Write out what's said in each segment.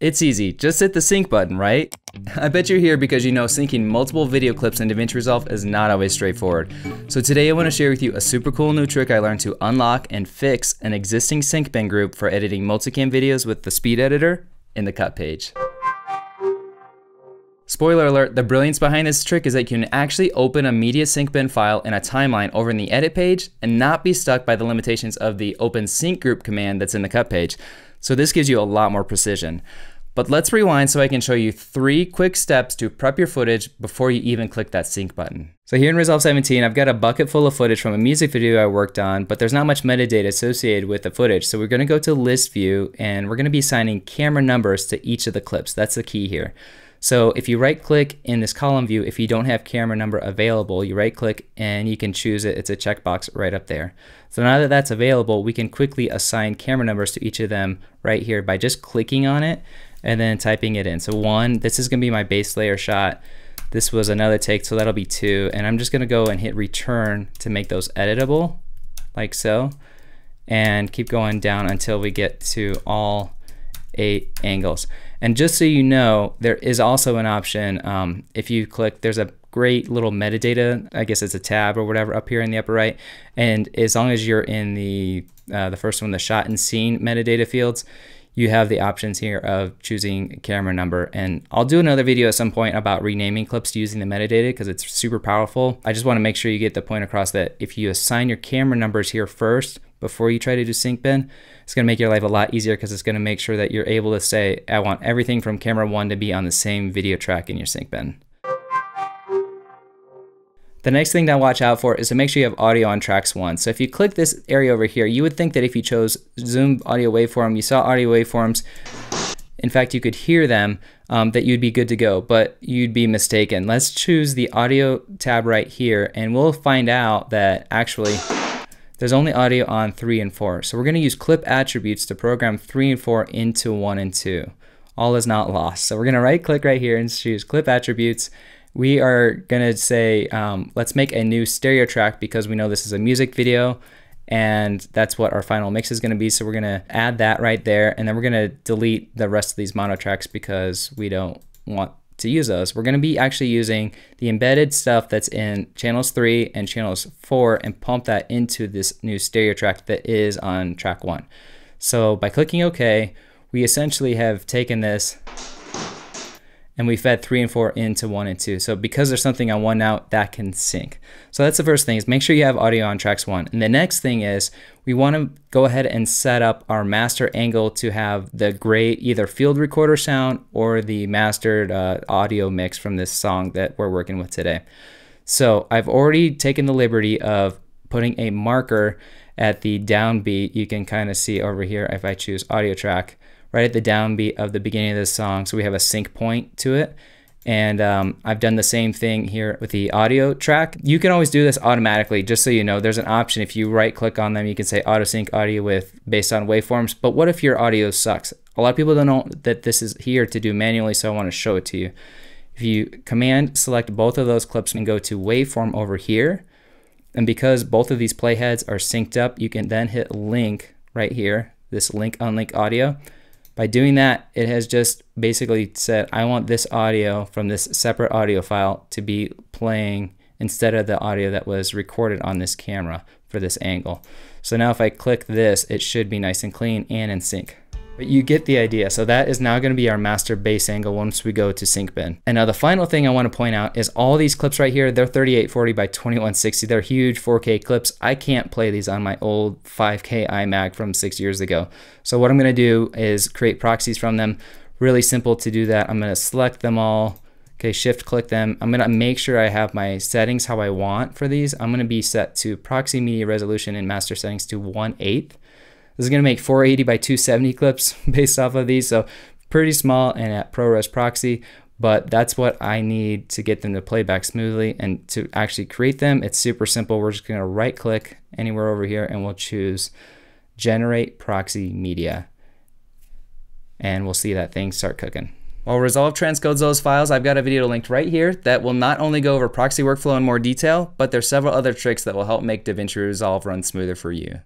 It's easy, just hit the sync button, right? I bet you're here because you know syncing multiple video clips in DaVinci Resolve is not always straightforward. So today I want to share with you a super cool new trick I learned to unlock and fix an existing sync bin group for editing multicam videos with the Speed Editor in the cut page. Spoiler alert, the brilliance behind this trick is that you can actually open a media sync bin file in a timeline over in the edit page and not be stuck by the limitations of the open sync group command that's in the cut page. So this gives you a lot more precision. But let's rewind so I can show you 3 quick steps to prep your footage before you even click that sync button. So here in Resolve 17, I've got a bucket full of footage from a music video I worked on, but there's not much metadata associated with the footage. So we're gonna go to list view and we're gonna be assigning camera numbers to each of the clips. That's the key here. So if you right click in this column view, if you don't have camera number available, you right click and you can choose it. It's a checkbox right up there. So now that that's available, we can quickly assign camera numbers to each of them right here by just clicking on it and then typing it in. So 1, this is gonna be my base layer shot. This was another take, so that'll be 2. And I'm just gonna go and hit return to make those editable, like so. And keep going down until we get to all 8 angles. And just so you know, there is also an option, if you click, there's a great little metadata, I guess it's a tab or whatever up here in the upper right, and as long as you're in the first one, the shot and scene metadata fields, you have the options here of choosing camera number. And I'll do another video at some point about renaming clips using the metadata because it's super powerful. I just want to make sure you get the point across that if you assign your camera numbers here first before you try to do sync bin, it's gonna make your life a lot easier because it's gonna make sure that you're able to say, I want everything from camera 1 to be on the same video track in your sync bin. The next thing to watch out for is to make sure you have audio on tracks 1. So if you click this area over here, you would think that if you chose zoom audio waveform, you saw audio waveforms, in fact, you could hear them, that you'd be good to go, but you'd be mistaken. Let's choose the audio tab right here and we'll find out that actually, there's only audio on 3 and 4. So we're gonna use clip attributes to program 3 and 4 into 1 and 2. All is not lost. So we're gonna right click right here and choose clip attributes. We are gonna say, let's make a new stereo track because we know this is a music video and that's what our final mix is gonna be. So we're gonna add that right there and then we're gonna delete the rest of these mono tracks because we don't want to use those. We're gonna be actually using the embedded stuff that's in channels 3 and channels 4 and pump that into this new stereo track that is on track 1. So by clicking OK, we essentially have taken this and we fed 3 and 4 into 1 and 2. So because there's something on 1 now, that can sync. So that's the first thing, is make sure you have audio on tracks 1. And the next thing is we wanna go ahead and set up our master angle to have the great either field recorder sound or the mastered audio mix from this song that we're working with today. So I've already taken the liberty of putting a marker at the downbeat. You can kind of see over here if I choose audio track, right at the downbeat of the beginning of this song, so we have a sync point to it. And I've done the same thing here with the audio track. You can always do this automatically, just so you know. There's an option, if you right click on them, you can say auto sync audio with based on waveforms. But what if your audio sucks? A lot of people don't know that this is here to do manually, so I want to show it to you. If you command select both of those clips and go to waveform over here, and because both of these playheads are synced up, you can then hit link right here, this link unlink audio. By doing that, it has just basically said, I want this audio from this separate audio file to be playing instead of the audio that was recorded on this camera for this angle. So now if I click this, it should be nice and clean and in sync. But you get the idea. So that is now gonna be our master base angle once we go to sync bin. And now the final thing I wanna point out is all these clips right here, they're 3840 by 2160. They're huge 4K clips. I can't play these on my old 5K iMac from 6 years ago. So what I'm gonna do is create proxies from them. Really simple to do that. I'm gonna select them all. Okay, shift click them. I'm gonna make sure I have my settings how I want for these. I'm gonna be set to proxy media resolution and master settings to 1/8. This is gonna make 480 by 270 clips based off of these, so pretty small and at ProRes proxy, but that's what I need to get them to play back smoothly. And to actually create them, it's super simple. We're just gonna right click anywhere over here and we'll choose generate proxy media. And we'll see that thing start cooking. While Resolve transcodes those files, I've got a video linked right here that will not only go over proxy workflow in more detail, but there's several other tricks that will help make DaVinci Resolve run smoother for you.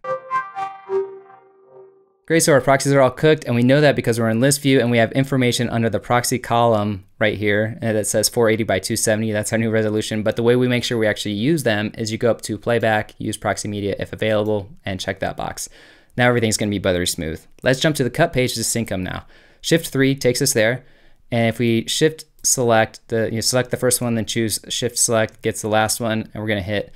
Great, so our proxies are all cooked, and we know that because we're in list view and we have information under the proxy column right here that says 480 by 270, that's our new resolution. But the way we make sure we actually use them is you go up to playback, use proxy media if available, and check that box. Now everything's gonna be buttery smooth. Let's jump to the cut page to sync them now. Shift 3 takes us there, and if we shift select, select the first one, then choose shift select, gets the last one, and we're gonna hit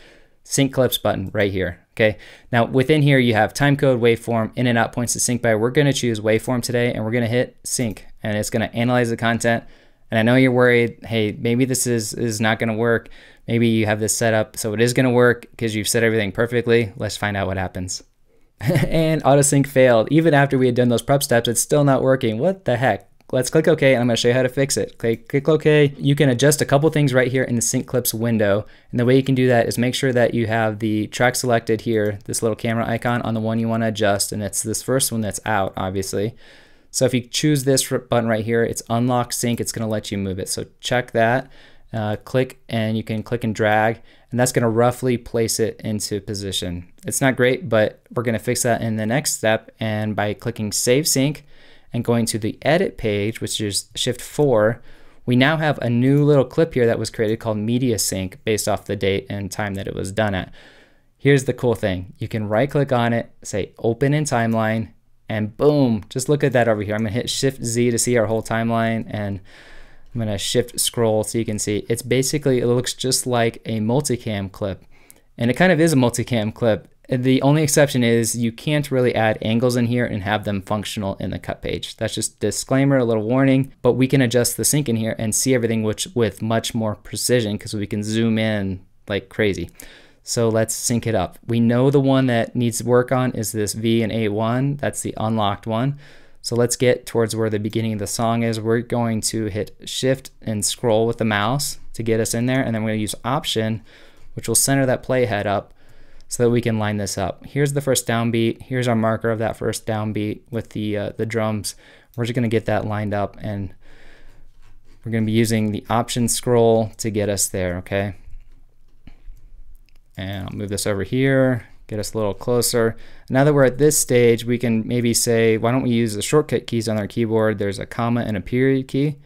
sync clips button right here. Okay, now within here you have timecode, waveform, in and out points to sync by. We're gonna choose waveform today and we're gonna hit sync, and it's gonna analyze the content. And I know you're worried, hey, maybe this is not gonna work. Maybe you have this set up so it is gonna work because you've set everything perfectly. Let's find out what happens. And auto sync failed. Even after we had done those prep steps, it's still not working. What the heck? Let's click OK, and I'm gonna show you how to fix it. Click OK. You can adjust a couple things right here in the sync clips window. And the way you can do that is make sure that you have the track selected here, this little camera icon on the one you wanna adjust, and it's this first one that's out, obviously. So if you choose this button right here, it's unlock sync, it's gonna let you move it. So check that, click, and you can click and drag, and that's gonna roughly place it into position. It's not great, but we're gonna fix that in the next step, and by clicking save sync, and going to the edit page, which is shift 4, we now have a new little clip here that was created called Media Sync based off the date and time that it was done at. Here's the cool thing. You can right click on it, say open in timeline, and boom, just look at that over here. I'm gonna hit shift Z to see our whole timeline, and I'm gonna shift scroll so you can see. It's basically, it looks just like a multicam clip, and it kind of is a multicam clip. The only exception is you can't really add angles in here and have them functional in the cut page. That's just a disclaimer, a little warning, but we can adjust the sync in here and see everything with much more precision because we can zoom in like crazy. So let's sync it up. We know the one that needs work on is this V and A1. That's the unlocked one. So let's get towards where the beginning of the song is. We're going to hit shift and scroll with the mouse to get us in there, and then we're gonna use option, which will center that playhead up so that we can line this up. Here's the first downbeat. Here's our marker of that first downbeat with the drums. We're just gonna get that lined up, and we're gonna be using the option scroll to get us there, okay? And I'll move this over here, get us a little closer. Now that we're at this stage, we can maybe say, why don't we use the shortcut keys on our keyboard? There's a comma and a period key,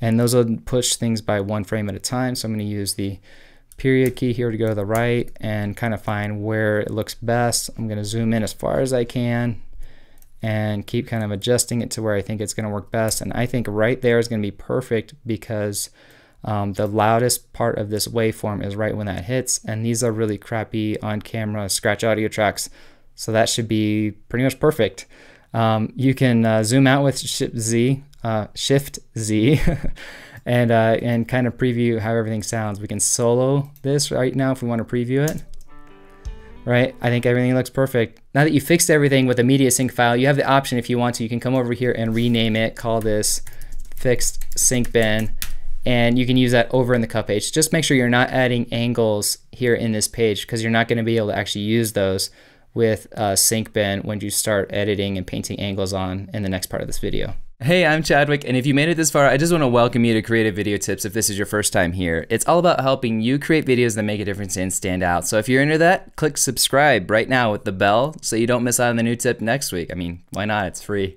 and those will push things by one frame at a time. So I'm gonna use the period key here to go to the right and kind of find where it looks best. I'm gonna zoom in as far as I can and keep kind of adjusting it to where I think it's gonna work best. And I think right there is gonna be perfect because the loudest part of this waveform is right when that hits. And these are really crappy on-camera scratch audio tracks. So that should be pretty much perfect. You can zoom out with Shift Z. And kind of preview how everything sounds. We can solo this right now if we want to preview it. Right, I think everything looks perfect. Now that you fixed everything with a media sync file, you have the option if you want to, you can come over here and rename it, call this fixed sync bin, and you can use that over in the cut page. Just make sure you're not adding angles here in this page because you're not gonna be able to actually use those with sync bin when you start editing and painting angles on in the next part of this video. Hey, I'm Chadwick, and if you made it this far, I just want to welcome you to Creative Video Tips if this is your first time here. It's all about helping you create videos that make a difference and stand out. So if you're into that, click subscribe right now with the bell so you don't miss out on the new tip next week. I mean, why not? It's free.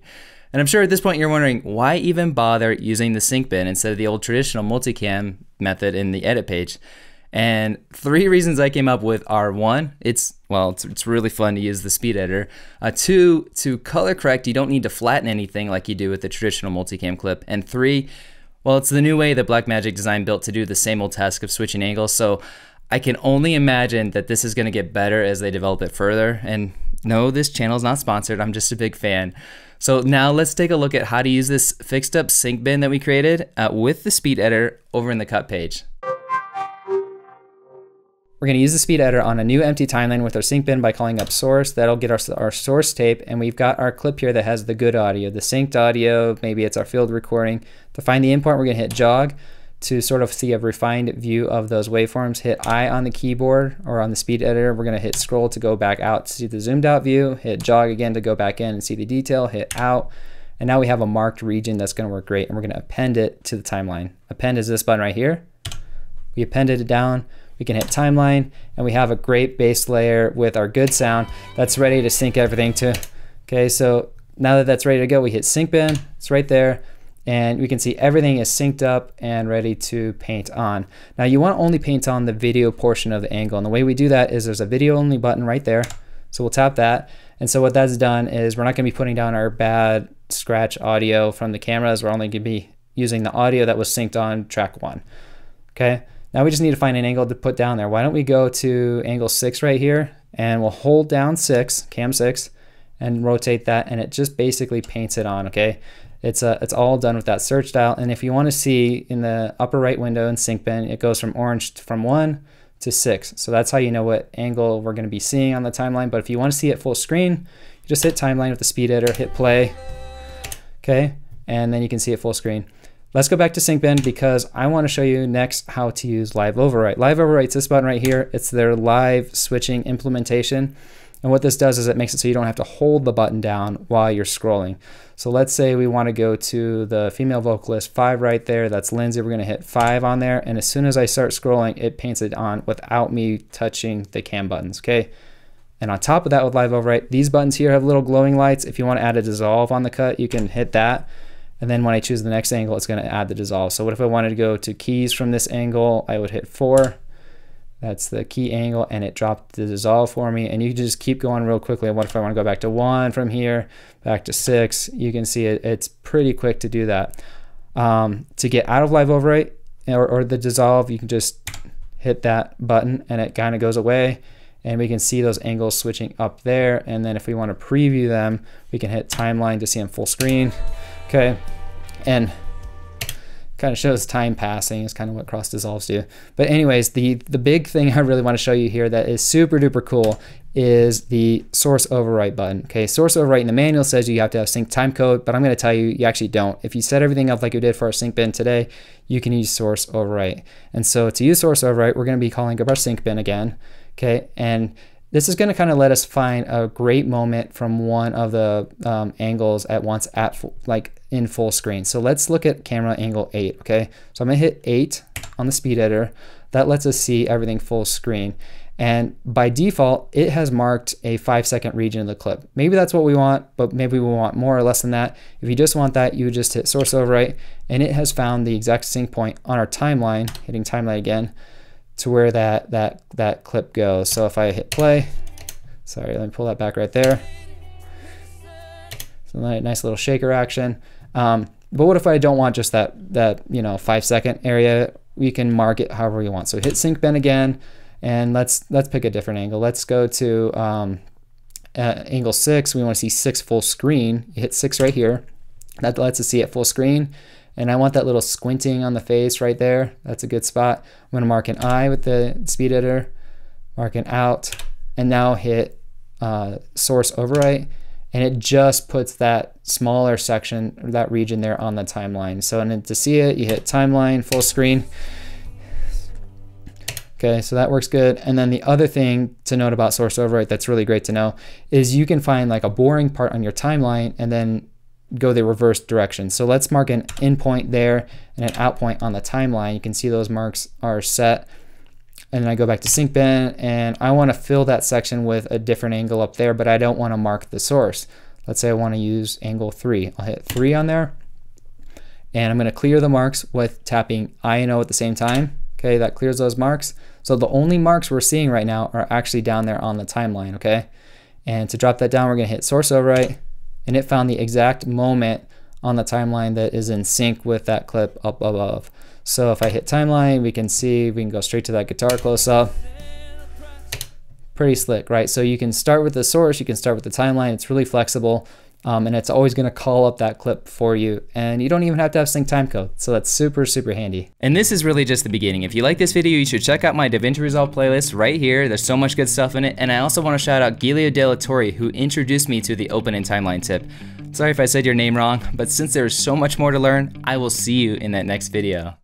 And I'm sure at this point you're wondering, why even bother using the sync bin instead of the old traditional multicam method in the edit page? And three reasons I came up with are: one, it's really fun to use the Speed Editor. Two, to color correct, you don't need to flatten anything like you do with the traditional multicam clip. And three, well, it's the new way that Blackmagic Design built to do the same old task of switching angles. So I can only imagine that this is gonna get better as they develop it further. And no, this channel's not sponsored, I'm just a big fan. So now let's take a look at how to use this fixed up sync bin that we created with the Speed Editor over in the cut page. We're gonna use the Speed Editor on a new empty timeline with our sync bin by calling up source. That'll get our source tape, and we've got our clip here that has the good audio, the synced audio, maybe it's our field recording. To find the endpoint, we're gonna hit jog to sort of see a refined view of those waveforms. Hit I on the keyboard or on the Speed Editor. We're gonna hit scroll to go back out to see the zoomed out view. Hit jog again to go back in and see the detail. Hit out. And now we have a marked region that's gonna work great, and we're gonna append it to the timeline. Append is this button right here. We appended it down. We can hit timeline, and we have a great bass layer with our good sound that's ready to sync everything to. Okay, so Now that that's ready to go, we hit Sync Bin, it's right there, and we can see everything is synced up and ready to paint on. Now you want to only paint on the video portion of the angle, and the way we do that is there's a video only button right there, so we'll tap that. And so what that's done is we're not going to be putting down our bad scratch audio from the cameras, we're only going to be using the audio that was synced on track 1. Okay, now we just need to find an angle to put down there. Why don't we go to angle 6 right here, and we'll hold down 6, cam 6, and rotate that, and it just basically paints it on. Okay, it's all done with that search dial. And if you want to see in the upper right window in Sync Bin, it goes from orange from 1 to 6. So that's how you know what angle we're going to be seeing on the timeline. But if you want to see it full screen, you just hit timeline with the speed editor, hit play. Okay, and then you can see it full screen. Let's go back to Sync Bin because I want to show you next how to use Live Overwrite. Live Overwrite's this button right here. It's their live switching implementation. And what this does is it makes it so you don't have to hold the button down while you're scrolling. So let's say we want to go to the female vocalist 5 right there. That's Lindsay. We're going to hit 5 on there. And as soon as I start scrolling, it paints it on without me touching the cam buttons. Okay. And on top of that with Live Overwrite, these buttons here have little glowing lights. If you want to add a dissolve on the cut, you can hit that. And then when I choose the next angle, it's going to add the dissolve. So what if I wanted to go to keys from this angle? I would hit 4. That's the key angle, and it dropped the dissolve for me. And you can just keep going real quickly. What if I want to go back to 1 from here, back to 6? You can see it's pretty quick to do that. To get out of Live Overwrite or the dissolve, you can just hit that button, and it kind of goes away. And we can see those angles switching up there. And then if we want to preview them, we can hit timeline to see them full screen. Okay, and kind of shows time passing is kind of what cross dissolves do. But anyways, the big thing I really want to show you here that is super duper cool is the source overwrite button. Okay, source overwrite in the manual says you have to have sync timecode, but I'm going to tell you, you actually don't. If you set everything up like you did for our Sync Bin today, you can use source overwrite. And so to use source overwrite, we're going to be calling up our Sync Bin again. Okay, and this is going to kind of let us find a great moment from one of the angles at once in full screen. So let's look at camera angle 8. Okay, so I'm going to hit 8 on the speed editor. That lets us see everything full screen. And by default, it has marked a 5-second region of the clip. Maybe that's what we want, but maybe we want more or less than that. If you just want that, you just hit source overwrite, and it has found the exact sync point on our timeline, hitting timeline again, to where that clip goes. So if I hit play, sorry, let me pull that back right there. So nice little shaker action. But what if I don't want just that 5-second area? We can mark it however you want. So hit Sync Bin again, and let's pick a different angle. Let's go to angle 6. We want to see 6 full screen. You hit 6 right here. That lets us see it full screen. And I want that little squinting on the face right there. That's a good spot. I'm going to mark an eye with the speed editor, mark an out, and now hit source overwrite. And it just puts that smaller section, or that region there on the timeline. So and then to see it, you hit timeline, full screen. Okay, so that works good. And then the other thing to note about source overwrite that's really great to know is you can find like a boring part on your timeline and then go the reverse direction. So let's mark an in point there and an out point on the timeline. You can see those marks are set. And then I go back to Sync Bin, and I want to fill that section with a different angle up there, but I don't want to mark the source. Let's say I want to use angle 3. I'll hit 3 on there, and I'm going to clear the marks with tapping I and O at the same time. Okay, that clears those marks. So the only marks we're seeing right now are actually down there on the timeline. Okay, and to drop that down, we're going to hit source overwrite. And it found the exact moment on the timeline that is in sync with that clip up above. So if I hit timeline, we can see, we can go straight to that guitar close up. Pretty slick, right? So you can start with the source, you can start with the timeline. It's really flexible, and it's always gonna call up that clip for you. And you don't even have to have sync timecode. So that's super, super handy. And this is really just the beginning. If you like this video, you should check out my DaVinci Resolve playlist right here. There's so much good stuff in it. And I also wanna shout out Giulio Della Torre, who introduced me to the open-end timeline tip. Sorry if I said your name wrong, but since there is so much more to learn, I will see you in that next video.